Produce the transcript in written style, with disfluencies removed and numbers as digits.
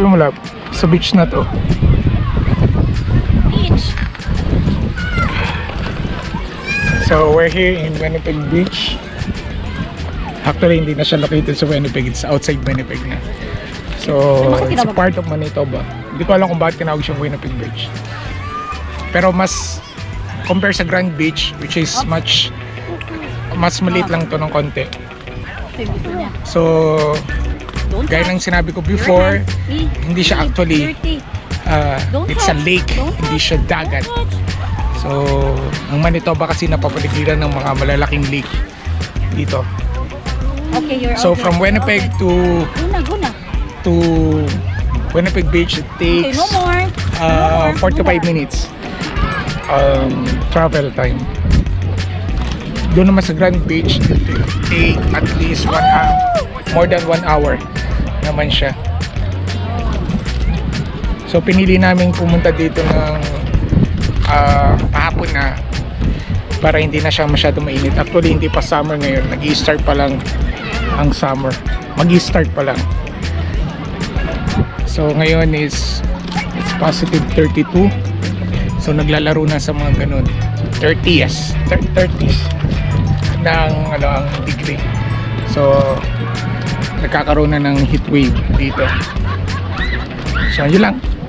Sabi mo lang, sa beach na to. Beach. So we're here in Winnipeg Beach. Actually hindi na siya located sa Winnipeg, it's outside Winnipeg na. So it's a part of Manitoba. Hindi ko alam kung bakit tinawag siyang Winnipeg Beach. Pero mas compare sa Grand Beach, which is much mas maliit lang to ng konti. So gaya ng sinabi ko before, hindi siya actually it's a lake, hindi siya dagat. So ang Manitoba kasi napapaligiran ng mga malalaking lake dito. So from Winnipeg to Winnipeg Beach, it takes 45 minutes travel time. Doon naman sa Grand Beach, it takes at least more than 1 hour naman siya. So pinili namin pumunta dito ng pahapon na para hindi na siya masyado mainit. Actually hindi pa summer ngayon, nag-i-start pa lang ang summer, mag-i-start pa lang. So ngayon is positive 32, so naglalaro na sa mga ganun 30s ng ang degree. So nagkakaroon na ng heat wave dito. So yun lang.